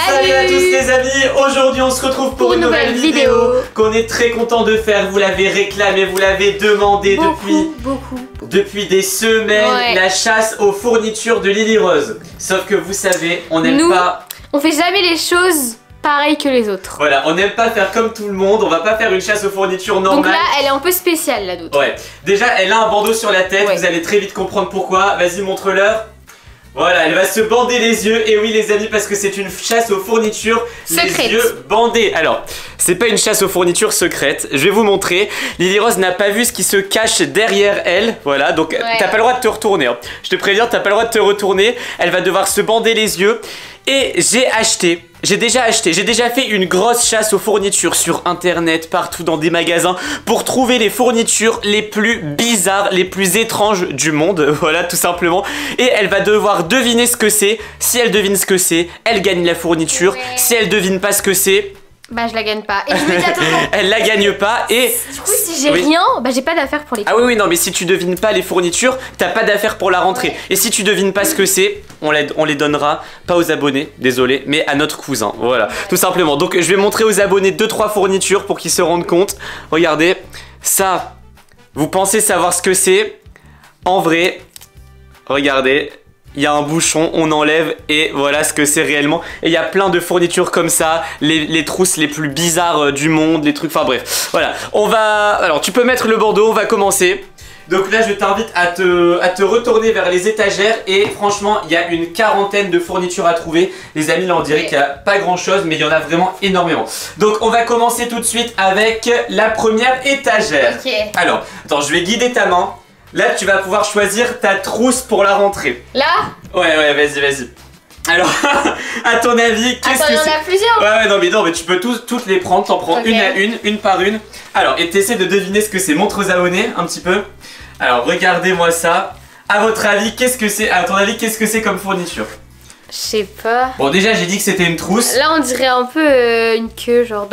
Salut à tous les amis. Aujourd'hui on se retrouve pour une nouvelle vidéo qu'on est très content de faire. Vous l'avez réclamé, vous l'avez demandé depuis des semaines, la chasse aux fournitures de Lily Rose. Sauf que vous savez, on n'aime pas... on fait jamais les choses pareil que les autres. Voilà, on n'aime pas faire comme tout le monde, on va pas faire une chasse aux fournitures normale. Donc là, elle est un peu spéciale, la doute. Ouais. Déjà, elle a un bandeau sur la tête, vous allez très vite comprendre pourquoi. Vas-y, montre-leur. Voilà, elle va se bander les yeux. Et oui les amis, parce que c'est une chasse aux fournitures secrète. Les yeux bandés. Alors, c'est pas une chasse aux fournitures secrète. Je vais vous montrer. Lily Rose n'a pas vu ce qui se cache derrière elle. Voilà, donc t'as pas le droit de te retourner, hein. Je te préviens, t'as pas le droit de te retourner. Elle va devoir se bander les yeux. Et j'ai déjà fait une grosse chasse aux fournitures sur internet, partout dans des magasins, pour trouver les fournitures les plus bizarres, les plus étranges du monde, voilà tout simplement. Et elle va devoir deviner ce que c'est. Si elle devine ce que c'est, elle gagne la fourniture. Si elle devine pas ce que c'est... bah je la gagne pas. Et je me dis, attends, elle la gagne pas et... du coup si j'ai rien, bah j'ai pas d'affaires pour les... ah oui oui, non mais si tu devines pas les fournitures, t'as pas d'affaires pour la rentrée. Et si tu devines pas ce que c'est, on les donnera pas aux abonnés, désolé, mais à notre cousin. Voilà, tout simplement. Donc je vais montrer aux abonnés 2-3 fournitures pour qu'ils se rendent compte. Regardez, ça, vous pensez savoir ce que c'est. En vrai, regardez, il y a un bouchon, on enlève et voilà ce que c'est réellement. Et il y a plein de fournitures comme ça, les trousses les plus bizarres du monde, les trucs, enfin bref. Voilà, on va... alors tu peux mettre le bandeau, on va commencer. Donc là je t'invite à te retourner vers les étagères. Et franchement il y a une quarantaine de fournitures à trouver. Les amis, là on dirait qu'il n'y a pas grand chose, mais il y en a vraiment énormément. Donc on va commencer tout de suite avec la première étagère. Alors, attends, je vais guider ta main. Là, tu vas pouvoir choisir ta trousse pour la rentrée. Là ? Ouais, ouais, vas-y, vas-y. Alors, à ton avis, qu'est-ce que c'est ? Attends, il y en a plusieurs. Ouais, non, mais tu peux toutes les prendre. T'en prends une à une par une. Alors, et t'essaies de deviner ce que c'est. Montre aux abonnés un petit peu. Alors, regardez-moi ça. À votre avis, qu'est-ce que c'est ? À ton avis, qu'est-ce que c'est comme fourniture ? Je sais pas. Bon, déjà, j'ai dit que c'était une trousse. Là, on dirait un peu une queue, genre.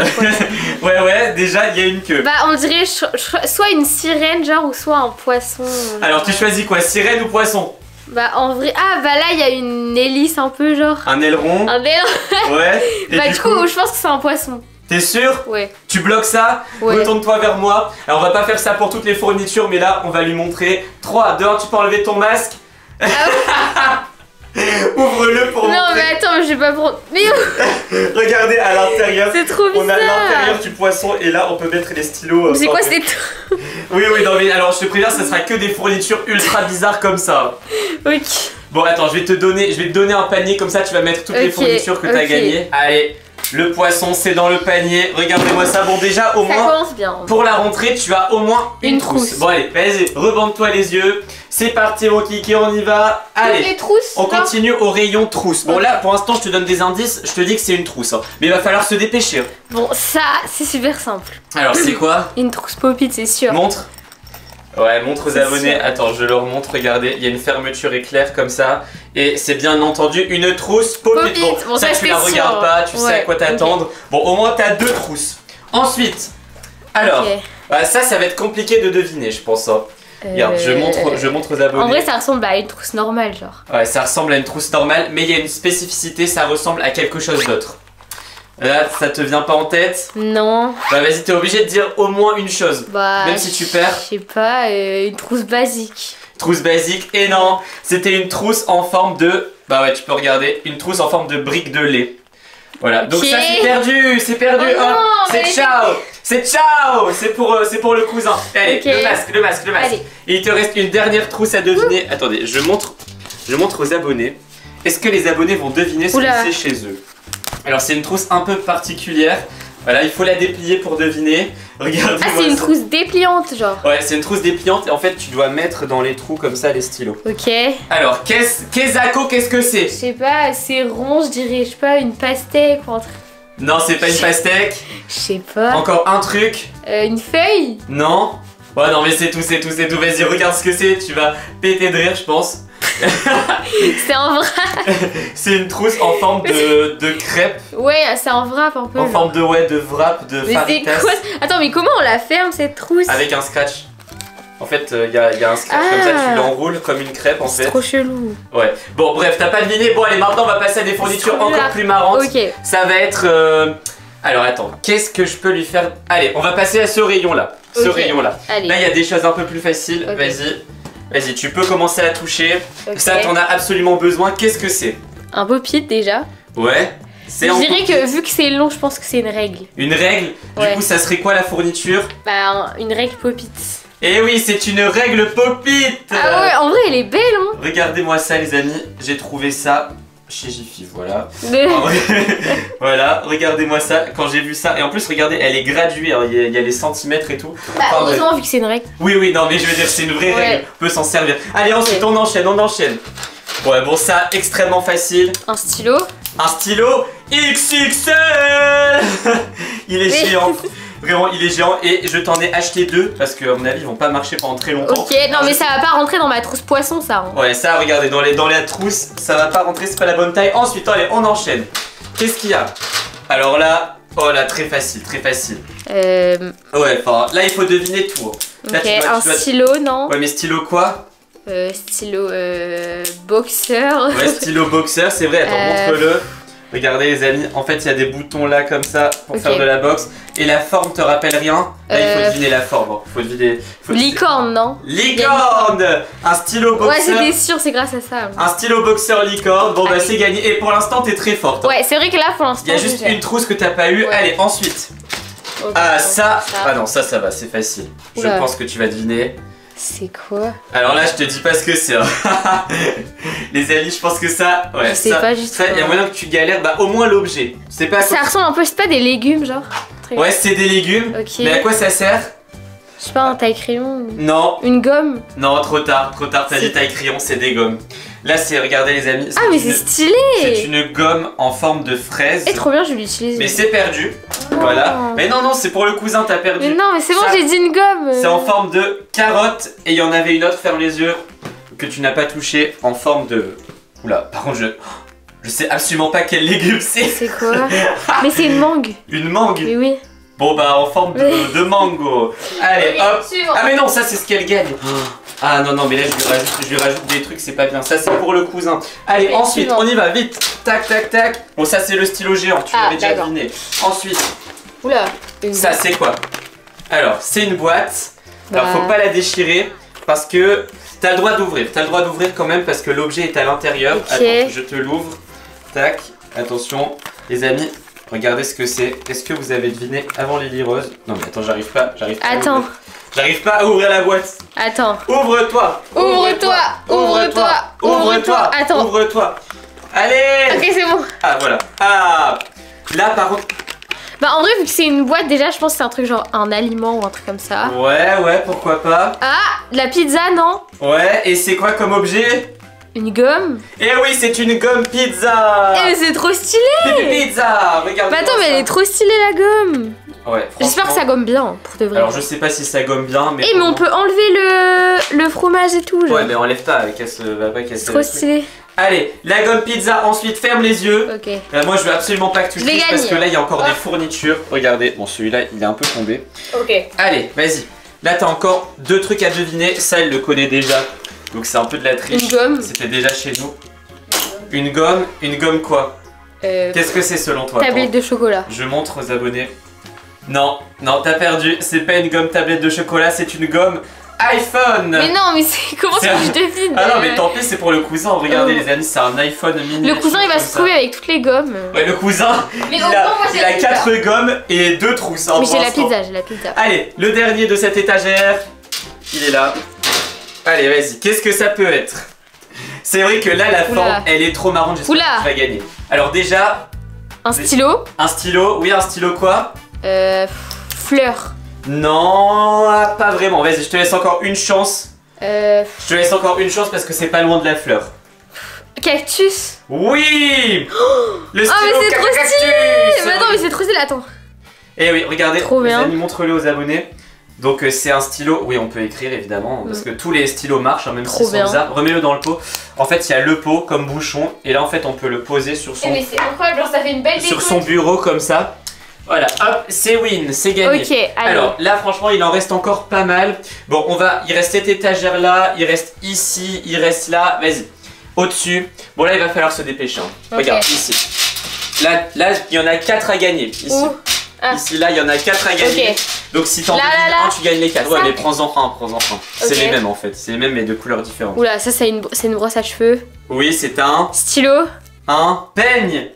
Ouais, ouais, déjà, il y a une queue. Bah, on dirait soit une sirène, genre, ou soit un poisson. Alors, tu choisis quoi, sirène ou poisson? Bah, en vrai. Ah, bah là, il y a une hélice un peu, genre. Un aileron. Un aileron. Ouais. Et bah, du coup, je pense que c'est un poisson. T'es sûr? Ouais. Tu bloques ça? Ouais. Retourne-toi vers moi. Alors, on va pas faire ça pour toutes les fournitures, mais là, on va lui montrer. 3, 2, 1, tu peux enlever ton masque. Ah ouais. Ouvre-le pour montrer. Non mais attends, je vais pas prendre. Mais... regardez à l'intérieur. C'est trop bizarre. On a l'intérieur du poisson et là on peut mettre les stylos. C'est quoi ces trucs? Oui oui, non mais alors je te préviens, ça sera que des fournitures ultra bizarres comme ça. Ok. Bon attends, je vais te donner un panier comme ça, tu vas mettre toutes les fournitures que t'as gagnées. Allez, le poisson c'est dans le panier. Regardez-moi ça. Bon déjà au moins commence bien. Pour la rentrée, tu as au moins une trousse. Bon allez, vas-y, rebande-toi les yeux. C'est parti, mon kiki, on y va. Allez, on continue au rayon trousse. Bon là, pour l'instant, je te donne des indices. Je te dis que c'est une trousse, hein. Mais il va falloir se dépêcher. Bon, ça, c'est super simple. Alors, c'est quoi? Une trousse pop-it, c'est sûr. Montre. Ouais, montre aux abonnés. Sûr. Attends, je leur montre. Regardez, il y a une fermeture éclair comme ça. Et c'est bien entendu une trousse pop-it. Bon, ça, tu la regardes pas. Tu sais à quoi t'attendre. Bon, au moins, t'as 2 trousses. Ensuite, alors, bah, ça va être compliqué de deviner, je pense. Hein. Regarde, je montre aux abonnés. En vrai, ça ressemble à une trousse normale, genre. Ouais, ça ressemble à une trousse normale, mais il y a une spécificité, ça ressemble à quelque chose d'autre. Là, ça te vient pas en tête? Non. Bah vas-y, t'es obligé de dire au moins une chose. Bah, même si tu perds. Je sais pas, une trousse basique. Trousse basique, et non, c'était une trousse en forme de... bah ouais, tu peux regarder, une trousse en forme de brique de lait. Voilà, donc ça c'est perdu, oh hein. C'est ciao, c'est ciao, c'est pour le cousin. Allez, le masque. Allez. Et il te reste une dernière trousse à deviner. Ouh. Attendez, je montre aux abonnés. Est-ce que les abonnés vont deviner ce que c'est chez eux? Alors c'est une trousse un peu particulière. Voilà, il faut la déplier pour deviner. Regardez. Ah, c'est une trousse dépliante, genre. Ouais, c'est une trousse dépliante et en fait, tu dois mettre dans les trous comme ça les stylos. Ok. Alors, qu'est-ce que c'est? Je sais pas, c'est rond, je dirais, je sais pas, une pastèque ou un truc. Non, c'est pas une pastèque. Je sais pas. Encore un truc. Une feuille? Non. Ouais, non, mais c'est tout. Vas-y, regarde ce que c'est, tu vas péter de rire, je pense. C'est en wrap. C'est une trousse en forme de crêpe. Ouais, c'est en wrap un peu. En forme de wrap, de Faritas. Attends, mais comment on la ferme cette trousse? Avec un scratch. En fait, y a un scratch comme ça, tu l'enroules comme une crêpe en fait. C'est trop chelou. Ouais. Bon, bref, t'as pas deviné. Bon, allez, maintenant on va passer à des fournitures encore plus marrantes. Ok. Ça va être. Alors attends, qu'est-ce que je peux lui faire? Allez, on va passer à ce rayon là. Ce rayon là. Allez. Là, il y a des choses un peu plus faciles. Okay. Vas-y, tu peux commencer à toucher. Okay. Ça, t'en as absolument besoin. Qu'est-ce que c'est? Un beau-pied déjà. Ouais. Je dirais que vu que c'est long, je pense que c'est une règle. Une règle? Du coup, ça serait quoi la fourniture? Bah, une règle pop-it. Eh oui, c'est une règle pop-it. Ah ouais, en vrai, elle est belle, hein. Regardez-moi ça, les amis. J'ai trouvé ça chez Gifi, voilà. Voilà, regardez-moi ça. Quand j'ai vu ça, et en plus, regardez, elle est graduée. Hein. Il y a les centimètres et tout. Bah, heureusement, vu que c'est une règle. Oui, oui, non, mais je veux dire, c'est une vraie règle. On peut s'en servir. Allez, ensuite, on enchaîne. Ouais, bon, ça, extrêmement facile. Un stylo. Un stylo XXL. Il est géant. Vraiment, il est géant. Et je t'en ai acheté deux parce que, à mon avis, ils vont pas marcher pendant très longtemps. Ok, non, mais ça va pas rentrer dans ma trousse poisson, ça. Hein. Ouais, ça, regardez, dans la trousse, ça va pas rentrer, c'est pas la bonne taille. Ensuite, allez, on enchaîne. Qu'est-ce qu'il y a? Alors là, oh là, très facile, très facile. Ouais, enfin, là, il faut deviner tout. Hein. Là, ok, un stylo, non? Ouais, mais stylo quoi? Stylo boxeur. Ouais, stylo boxeur, c'est vrai. Attends, montre-le. Regardez les amis, en fait il y a des boutons là comme ça pour faire de la boxe. Et la forme te rappelle rien? Là il faut deviner la forme, Licorne, non? Licorne! Un stylo boxeur. Ouais, c'était sûr, c'est grâce à ça. Un stylo boxeur licorne, bon bah c'est gagné. Et pour l'instant t'es très forte. Ouais, c'est vrai que là pour l'instant il y a juste une trousse que t'as pas eu. Allez, ensuite. Ah ça... Ah non, ça va, c'est facile. Je pense que tu vas deviner. C'est quoi? Alors là, je te dis pas ce que c'est. Hein. Les amis, je pense que ça. Ouais, je sais pas du tout. Il y a moyen que tu galères, bah au moins l'objet. C'est pas. Ça ressemble un peu, c'est pas des légumes, genre? Ouais, c'est des légumes. Okay. Mais à quoi ça sert? Je sais pas, un taille-crayon. Non. Une gomme? Non, trop tard, t'as dit taille-crayon, c'est des gommes. Là, c'est, regardez les amis. Ah, mais c'est stylé! C'est une gomme en forme de fraise. Et trop bien, je vais l'utiliser. Mais c'est perdu. Oh. Voilà. Mais non, c'est pour le cousin, t'as perdu. Mais non, mais c'est bon, j'ai dit une gomme. C'est en forme de carotte. Et il y en avait une autre, ferme les yeux, que tu n'as pas touché, en forme de. Oula, par contre, je sais absolument pas quel légume c'est. C'est quoi? Mais c'est une mangue. Une mangue? Mais oui. Bon bah en forme de mango. Allez hop. Ah mais non, ça c'est ce qu'elle gagne. Ah non mais là je lui rajoute des trucs, c'est pas bien. Ça c'est pour le cousin. Allez ensuite on y va vite. Tac tac tac. Bon ça c'est le stylo géant, tu l'avais déjà deviné. Ensuite. Oula. Ça c'est quoi? Alors c'est une boîte. Alors faut pas la déchirer parce que t'as le droit d'ouvrir. T'as le droit d'ouvrir quand même parce que l'objet est à l'intérieur. Attends, je te l'ouvre. Tac. Attention les amis. Regardez ce que c'est. Est-ce que vous avez deviné avant Lily Rose? Non mais attends, j'arrive pas. Attends. J'arrive pas à ouvrir la boîte. Attends. Ouvre-toi. Ouvre-toi. Ouvre-toi. Ouvre-toi. Attends. Ouvre-toi. Allez. Ok, c'est bon. Ah voilà. Ah. Là par contre. Bah en vrai vu que c'est une boîte déjà, je pense que c'est un truc genre un aliment ou un truc comme ça. Ouais, pourquoi pas. Ah, de la pizza, non? Ouais, et c'est quoi comme objet? Une gomme? Eh oui, c'est une gomme pizza! Eh mais c'est trop stylé! Pizza! Regarde. Bah attends, mais elle est trop stylée la gomme! Ouais. J'espère que ça gomme bien, pour de vrai. Alors je sais pas si ça gomme bien, mais. Eh mais on peut enlever le fromage et tout. Genre. Ouais, mais enlève pas, casse va pas casser. Trop stylé. Allez, la gomme pizza, ensuite ferme les yeux. Ok. Moi je veux absolument pas que tu touches parce que là il y a encore des fournitures. Regardez, bon celui-là il est un peu tombé. Ok. Allez, vas-y. Là t'as encore deux trucs à deviner, ça elle le connaît déjà. Donc c'est un peu de la triche. Une gomme. C'était déjà chez nous. Une gomme quoi? Qu'est-ce que c'est selon toi? Tablette de chocolat. Je montre aux abonnés. Non, t'as perdu. C'est pas une gomme tablette de chocolat, c'est une gomme iPhone. Mais non, mais c'est comment ça que je devine? Ah non, mais tant pis, c'est pour le cousin. Regardez les amis, c'est un iPhone mini. Le cousin, il va se trouver avec toutes les gommes. Ouais, le cousin, il a 4 gommes et 2 trousses. Mais j'ai la pizza. Allez, le dernier de cette étagère, il est là. Allez, vas-y, qu'est-ce que ça peut être? C'est vrai que là, la forme, elle est trop marrante, j'espère que tu vas gagner. Alors déjà... Un stylo? Un stylo, oui, un stylo quoi? Fleur. Non, pas vraiment, vas-y, je te laisse encore une chance. Je te laisse encore une chance parce que c'est pas loin de la fleur. Cactus? Oui! Le stylo mais c'est trop stylé! Mais attends, mais c'est trop stylé, attends. Eh oui, regardez, les amis, montre-le aux abonnés. Donc c'est un stylo, oui on peut écrire évidemment parce que tous les stylos marchent même si c'est bizarre. Remets-le dans le pot. En fait il y a le pot comme bouchon et là en fait on peut le poser sur son bureau comme ça. Voilà, hop, c'est win, c'est gagné. Ok, allez. Alors là, franchement, il en reste encore pas mal. Bon, on va, il reste cette étagère là, il reste ici, il reste là. Vas-y, au-dessus. Bon, là, il va falloir se dépêcher. Hein. Okay. Regarde, ici. Là, il y en a 4 à gagner. Ici. Ah. Ici, là, il y en a 4 à gagner. Okay. Donc, si t'en gagnes un, tu gagnes les 4. Ouais, mais prends-en un, prends-en un. C'est les mêmes en fait. C'est les mêmes, mais de couleurs différentes. Oula, ça, c'est une brosse à cheveux. Oui, c'est un stylo. Un peigne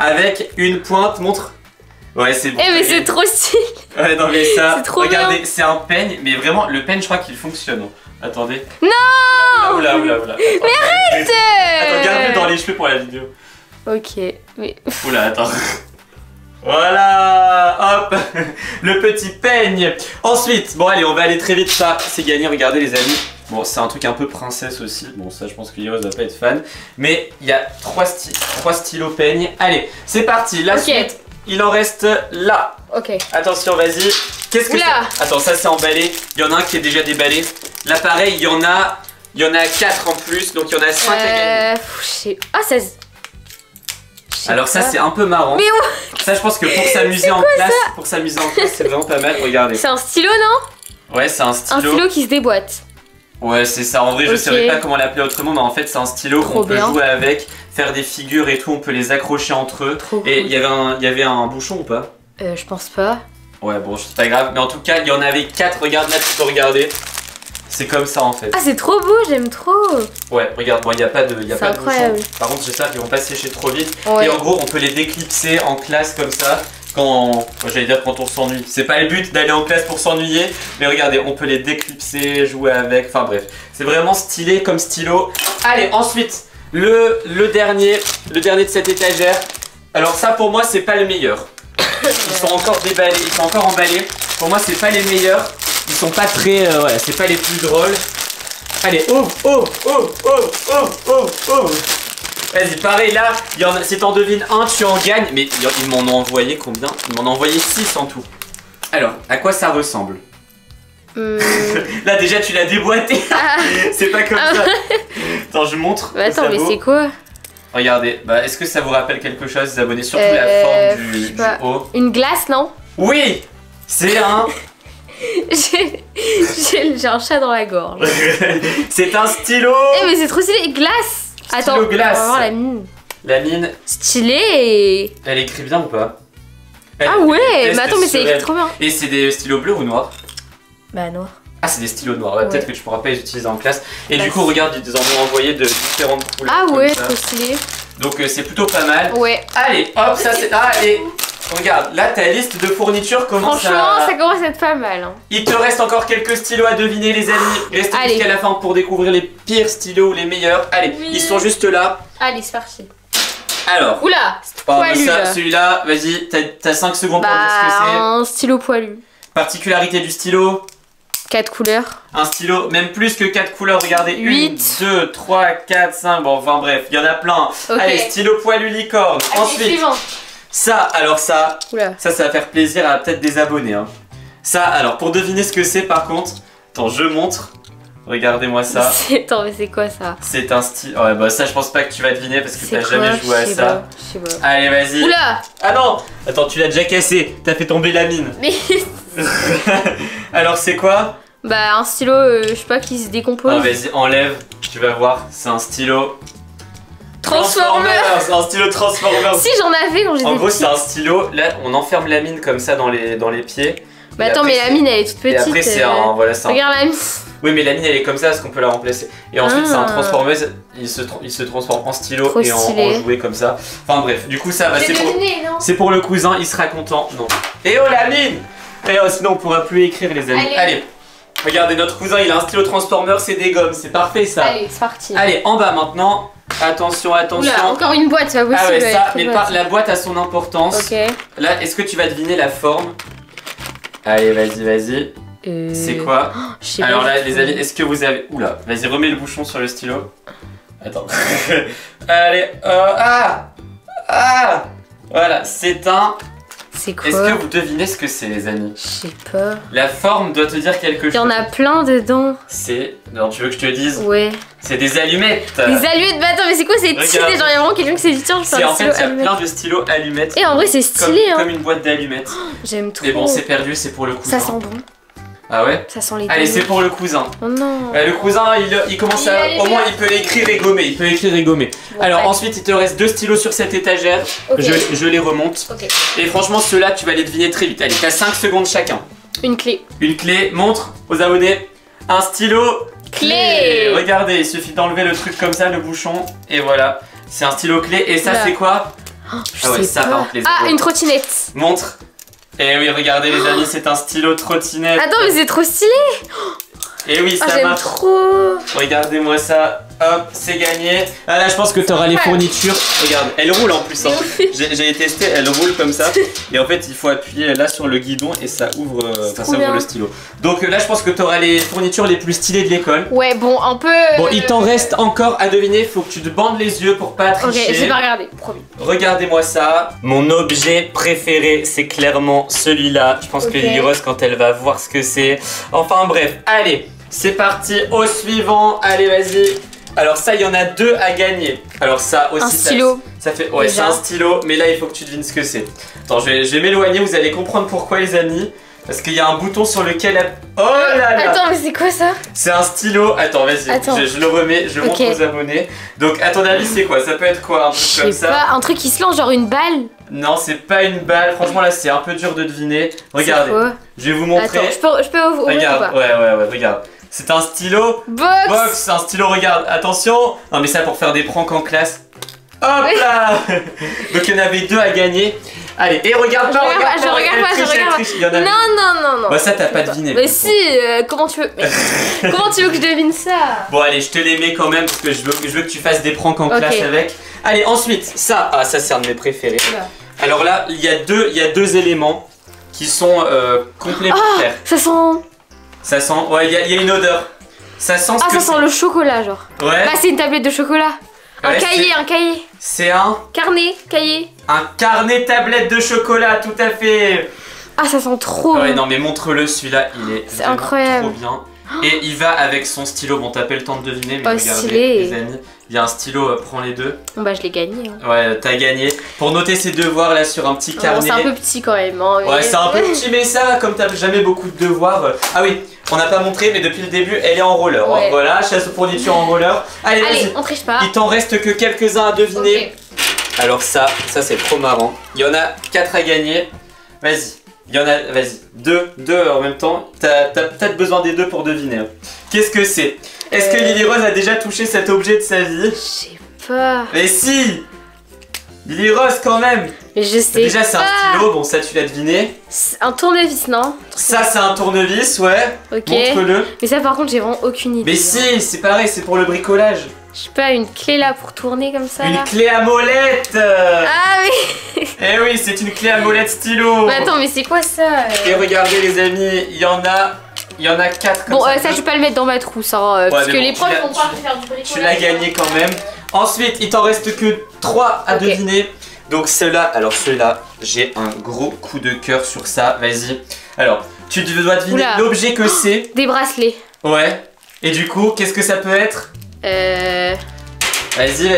avec une pointe, montre. Ouais, c'est bon. Eh mais c'est trop stylé. Ouais, non mais ça, regardez, c'est un peigne, mais vraiment le peigne, je crois qu'il fonctionne. Attendez. Non. Oula, oula, oula. Mais arrête. Attends, garde-le dans les cheveux pour la vidéo. Ok, mais... Oula, attends. Voilà, hop, le petit peigne. Ensuite, bon allez, on va aller très vite, ça, c'est gagné, regardez les amis. Bon, c'est un truc un peu princesse aussi. Bon, ça, je pense que Lily Rose va pas être fan. Mais il y a 3 stylos peigne. Allez, c'est parti, la suite. Il en reste là. Ok. Attention, vas-y. Qu'est-ce que c'est? Attends, ça c'est emballé. Il y en a un qui est déjà déballé. Là, pareil, il y en a 4 en plus, donc il y en a 5 à gagner. Ah, ça. Alors ça c'est un peu marrant. Mais où? Ça, je pense que pour s'amuser en classe, c'est vraiment pas mal. Regardez. C'est un stylo, non? Ouais, c'est un stylo. Un stylo qui se déboîte. Ouais, c'est ça. En vrai, je savais pas comment l'appeler autrement, mais en fait, c'est un stylo qu'on peut jouer avec, faire des figures et tout. On peut les accrocher entre eux. Trop cool. Et il y avait un bouchon ou pas? Je pense pas. Ouais, bon, c'est pas grave. Mais en tout cas, il y en avait 4. Regarde là, tu peux regarder. C'est comme ça en fait. Ah, c'est trop beau, j'aime trop. Ouais, regarde, bon, il n'y a pas de bouchon. Par contre, j'espère qu'ils vont pas sécher trop vite. Ouais. Et en gros, on peut les déclipser en classe comme ça. Quand j'allais dire quand on s'ennuie, c'est pas le but d'aller en classe pour s'ennuyer, mais regardez, on peut les déclipser, jouer avec, enfin bref, c'est vraiment stylé comme stylo. Allez, ensuite le dernier de cette étagère. Alors ça pour moi c'est pas le meilleur. Ils sont encore déballés, ils sont encore emballés. Pour moi c'est pas les meilleurs, ils sont pas très, ouais, c'est pas les plus drôles. Allez, oh. Vas-y, pareil là, si t'en devines un, tu en gagnes. Mais ils m'en ont envoyé combien? Ils m'en ont envoyé 6 en tout. Alors, à quoi ça ressemble? Là déjà tu l'as déboîté. C'est pas comme ça. Attends, je montre. Bah, attends, mais c'est quoi? Regardez, bah, est-ce que ça vous rappelle quelque chose, les abonnés? Surtout la forme du haut. Une glace, non? Oui. C'est un... J'ai un chat dans la gorge. C'est un stylo. Eh mais c'est trop stylé, glace. Attends, on va voir la mine. La mine. Stylée. Elle écrit bien ou pas? Ah ouais, mais attends, mais c'est écrit trop bien. Et c'est des stylos bleus ou noirs? Bah noirs. Ah, c'est des stylos noirs, ouais. Peut-être que tu pourras pas les utiliser en classe. Et du coup, regarde, ils en ont envoyé de différentes couleurs. Ah ouais, trop stylé. Donc c'est plutôt pas mal. Ouais. Allez, hop, ça c'est... Allez, regarde, là ta liste de fournitures commence à... Franchement, ça commence à être pas mal. Hein. Il te reste encore quelques stylos à deviner, les amis. Restez jusqu'à la fin pour découvrir les pires stylos ou les meilleurs. Allez, ils sont juste là. Allez, c'est parti. Alors... Oula, c'est poilu là. Celui-là, vas-y, t'as 5 secondes pour dire ce que c'est. Un stylo poilu. Particularité du stylo? 4 couleurs. Un stylo, même plus que 4 couleurs, regardez. 8. 1, 2, 3, 4, 5, bon, enfin bref, il y en a plein. Okay. Allez, stylo poilu licorne. Allez, ensuite... Suivant. Ça, alors ça, ça va faire plaisir à peut-être des abonnés. Hein. Ça, alors pour deviner ce que c'est par contre, attends, je montre. Regardez-moi ça. Attends, mais c'est quoi ça? C'est un style. Ouais, bah ça, je pense pas que tu vas deviner parce que t'as jamais joué à ça. Allez, vas-y. Oula! Ah non! Attends, tu l'as déjà cassé. T'as fait tomber la mine. Mais. Alors, c'est quoi? Bah, un stylo, je sais pas, qui se décompose. Ah, vas-y, enlève. Tu vas voir. C'est un stylo. Transformers. Un stylo Transformers. Si j'en avais quand j'étais. En gros c'est un stylo, là on enferme la mine comme ça dans les pieds. Mais attends, mais la mine elle est toute petite. Et après c'est un... Voilà, regarde la mine. Oui mais la mine elle est comme ça parce qu'on peut la remplacer. Et ensuite c'est un Transformers, il se transforme en stylo et en jouet comme ça. Enfin bref, du coup ça va, c'est pour le cousin, il sera content. Non. Et oh la mine. Et oh, sinon on pourra plus écrire les amis. Allez. Regardez, notre cousin il a un stylo Transformer, c'est des gommes, c'est parfait ça. Allez, c'est parti. Allez, en bas maintenant. Attention, attention. Oula, encore une boîte, ça va aussi. Ah ouais, ça, mais la boîte a son importance. Ok. Là, est-ce que tu vas deviner la forme? Allez, vas-y, vas-y. C'est quoi? Alors là, les amis, est-ce que vous avez... Oula, vas-y, remets le bouchon sur le stylo. Attends. Allez, voilà, c'est un... C'est quoi? Est-ce que vous devinez ce que c'est, les amis? Je sais pas. La forme doit te dire quelque chose. Il y en a plein dedans. C'est... Non, tu veux que je te le dise? Ouais. C'est des allumettes. Des allumettes? Bah attends, mais c'est quoi ces petits? Genre, il y a vraiment quelqu'un qui s'est dit tiens, je fais un stylo. En fait, il y a plein de stylos allumettes. Et en vrai, c'est stylé, hein. Comme une boîte d'allumettes. Oh, j'aime trop. Et bon, c'est perdu, c'est pour le cousin. Ça sent bon. Ah ouais? Ça sent les gommes. Allez, c'est pour le cousin. Oh non. Le cousin, il commence à... Au moins, il peut écrire et gommer. Il peut écrire et gommer. Bon, alors, ensuite, il te reste 2 stylos sur cette étagère. Okay. Je les remonte. Okay. Et franchement, ceux-là, tu vas les deviner très vite. Allez, t'as 5 secondes chacun. Une clé. Une clé. Montre aux abonnés. Un stylo. Clé. Regardez, il suffit d'enlever le truc comme ça, le bouchon. Et voilà. C'est un stylo clé. Et ça, c'est quoi? Oh, ah ouais, ça va. Ah, une trottinette. Montre. Et oui, regardez les amis, c'est un stylo trottinette. Attends, mais c'est trop stylé. Et oui, ça marche. J'aime trop. Regardez-moi ça. Hop, c'est gagné. Ah là, je pense que tu auras les fournitures. Regarde, elle roule en plus. Hein. J'ai testé, elle roule comme ça. Et en fait, il faut appuyer là sur le guidon et ça ouvre, ça ouvre le stylo. Donc là, je pense que tu auras les fournitures les plus stylées de l'école. Ouais, bon, un peu... Bon, il t'en reste encore à deviner. Faut que tu te bandes les yeux pour pas tricher. Ok, j'ai pas regardé, promis. Regardez-moi ça. Mon objet préféré, c'est clairement celui-là. Je pense que Lily Rose, quand elle va voir ce que c'est... Enfin bref, allez, c'est parti au suivant. Allez, vas-y. Alors ça, il y en a 2 à gagner. Alors ça aussi, ça fait... Ouais, c'est un stylo, mais là, il faut que tu devines ce que c'est. Attends, je vais m'éloigner, vous allez comprendre pourquoi, les amis. Parce qu'il y a un bouton sur lequel... Oh là là! Attends, mais c'est quoi ça? C'est un stylo. Attends, vas-y, je le remets, je montre aux abonnés. Donc, à ton avis, c'est quoi? Ça peut être quoi? Un truc comme ça? Pas, un truc qui se lance, genre une balle? Non, c'est pas une balle. Franchement, là, c'est un peu dur de deviner. Regardez, je vais vous montrer. Attends, je peux ouvrir ou pas? Ouais, regarde. C'est un stylo box, c'est un stylo, regarde, attention. Non mais ça pour faire des pranks en classe. Hop là. Donc il y en avait 2 à gagner. Allez, et regarde pas, je regarde pas. Non. Bah ça t'as pas deviné. Mais si, comment tu veux comment tu veux que je devine ça? Bon allez, je te les mets quand même parce que je veux que tu fasses des pranks en classe avec. Allez, ensuite, ça, ça c'est un de mes préférés. Alors là, il y a deux éléments qui sont complémentaires. Ça sent, ouais, il y a une odeur. Ça sent ce que ça sent le chocolat, genre. Ouais. Bah, c'est une tablette de chocolat. Ouais, un cahier. C'est un cahier. Un carnet tablette de chocolat, tout à fait. Ah, ça sent trop bon. Ouais, non, mais montre-le, celui-là, il est. C'est incroyable. Trop bien. Et il va avec son stylo. Bon, t'as pas le temps de deviner, mais regardez, les amis. Il y a un stylo, prends les 2. Bon, bah, je l'ai gagné. Hein. Ouais, t'as gagné. Pour noter ses devoirs là sur un petit carnet. C'est un peu petit quand même. Hein, mais... Ouais, c'est un peu petit, mais ça, comme t'as jamais beaucoup de devoirs. Ah oui, on n'a pas montré, mais depuis le début, elle est en roller. Ouais. Hein, voilà, chasse aux fournitures en roller. Allez, on triche pas. Il t'en reste que quelques-uns à deviner. Okay. Alors, ça c'est trop marrant. Il y en a 4 à gagner. Vas-y. Il y en a, vas-y, 2 en même temps. T'as peut-être besoin des 2 pour deviner. Qu'est-ce que c'est? Est-ce que Lily Rose a déjà touché cet objet de sa vie? Je sais pas. Mais si! Lily Rose quand même! Mais je sais. Déjà c'est un stylo, bon ça tu l'as deviné. Un tournevis, non? Ça c'est un tournevis, ouais. Ok. Montre-le. Mais ça par contre j'ai vraiment aucune idée. Mais si, c'est pareil, c'est pour le bricolage. Je sais pas, une clé là pour tourner comme ça. Une clé à molette. Ah oui. Eh oui, c'est une clé à molette stylo. Mais attends, mais c'est quoi ça? Et regardez les amis, il y en a 4 comme ça. Bon, ça je vais pas le mettre dans ma trousse, hein, parce que les profs vont pas faire du bricolage. Tu l'as gagné quand même. Ensuite, il t'en reste que 3 à deviner. Donc ceux-là, alors ceux-là, j'ai un gros coup de cœur sur ça, vas-y. Alors, tu dois deviner l'objet que c'est. Des bracelets. Ouais. Et du coup, qu'est-ce que ça peut être? Vas-y.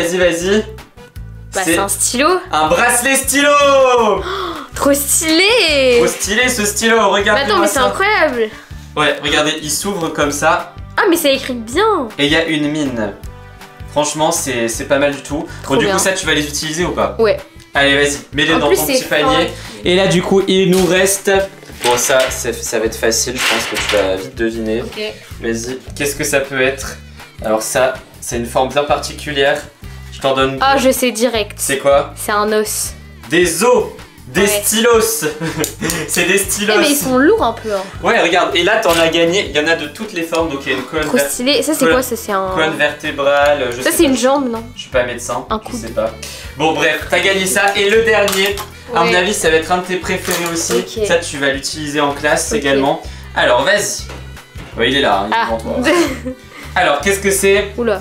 Bah, c'est un stylo. Un bracelet stylo. Trop stylé. Trop stylé ce stylo, regarde. Bah attends, mais c'est incroyable. Ouais, regardez, il s'ouvre comme ça. Ah, mais ça écrit bien. Et il y a une mine. Franchement, c'est pas mal du tout. Trop bien. Du coup, ça, tu vas les utiliser ou pas? Ouais. Allez, vas-y, mets-les dans ton petit panier. Et là, du coup, il nous reste... Bon, ça va être facile, je pense que tu vas vite deviner. Ok. Vas-y, qu'est-ce que ça peut être? Alors ça, c'est une forme bien particulière. Je t'en donne... Ah, je sais direct. C'est quoi? C'est un os. Des os. Des stylos. C'est des stylos. Mais ils sont lourds un peu. Hein. Ouais, regarde. Et là, t'en as gagné. Il y en a de toutes les formes. Donc il y a une colonne... Trop stylé. Ça, c'est quoi? Ça, c'est un... Colonne vertébrale. Ça, c'est une jambe, non? Je suis pas médecin. Un coup. Je sais pas. Bon, bref, t'as gagné ça. Et le dernier, à mon avis, ça va être un de tes préférés aussi. Okay. Ça, tu vas l'utiliser en classe également. Alors, vas-y. Ouais, il est là. Hein, il est devant toi. Alors, qu'est-ce que c'est? Oula.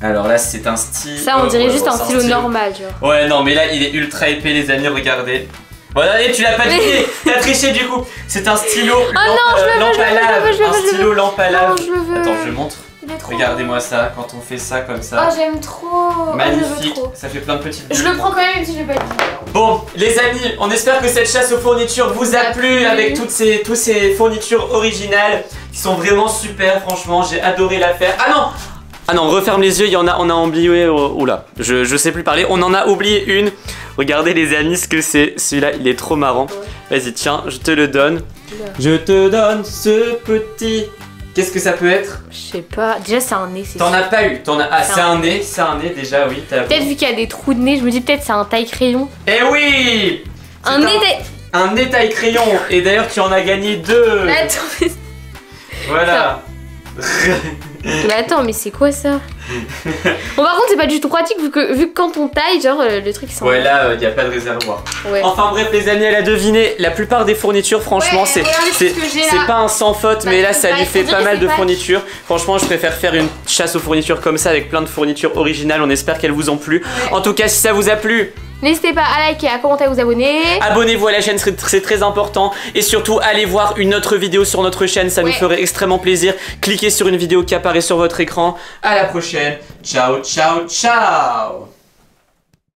Alors là, c'est un stylo. Ça, on dirait juste un stylo normal, genre. Ouais, non, mais là, il est ultra épais, les amis, regardez. Bon allez, tu l'as pas deviné, t'as triché du coup. C'est un stylo lampe à lave. Un stylo lampe à lave. Attends, je montre. Regardez-moi ça, quand on fait ça comme ça. Oh, j'aime trop. Magnifique, oh, trop. Ça fait plein de petites. Je le prends quand même si je l'ai pas dit. Bon, les amis, on espère que cette chasse aux fournitures vous a plu. Avec toutes ces fournitures originales qui sont vraiment super, franchement, j'ai adoré la faire. Ah non, ah non, referme les yeux, il y en a, on a oublié, oula, je sais plus parler, on en a oublié une. Regardez les amis ce que c'est, celui-là il est trop marrant. Ouais. Vas-y tiens, je te le donne. Ouais. Je te donne ce petit... Qu'est-ce que ça peut être? Je sais pas, déjà c'est un nez. T'en as pas eu, t'en as... Ah c'est un nez, c'est un nez déjà, oui. Peut-être vu qu'il y a des trous de nez, je me dis peut-être c'est un taille-crayon. Eh oui, un nez taille-crayon, et d'ailleurs tu en as gagné deux. Mais attends, mais... Voilà. Mais attends, mais c'est quoi ça? Bon par contre c'est pas du tout pratique vu que quand on taille genre le truc s'en... Ouais là il n'y a pas de réservoir, ouais. Enfin bref les amis, elle a deviné la plupart des fournitures franchement, ouais, c'est pas un sans faute bah, mais là ça lui fait pas mal de fournitures. Franchement je préfère faire une chasse aux fournitures comme ça avec plein de fournitures originales. On espère qu'elles vous ont plu, ouais. En tout cas si ça vous a plu, n'hésitez pas à liker, à commenter, à vous abonner. Abonnez-vous à la chaîne, c'est très important. Et surtout, allez voir une autre vidéo sur notre chaîne, ça nous ferait extrêmement plaisir. Cliquez sur une vidéo qui apparaît sur votre écran. À la prochaine. Ciao, ciao, ciao.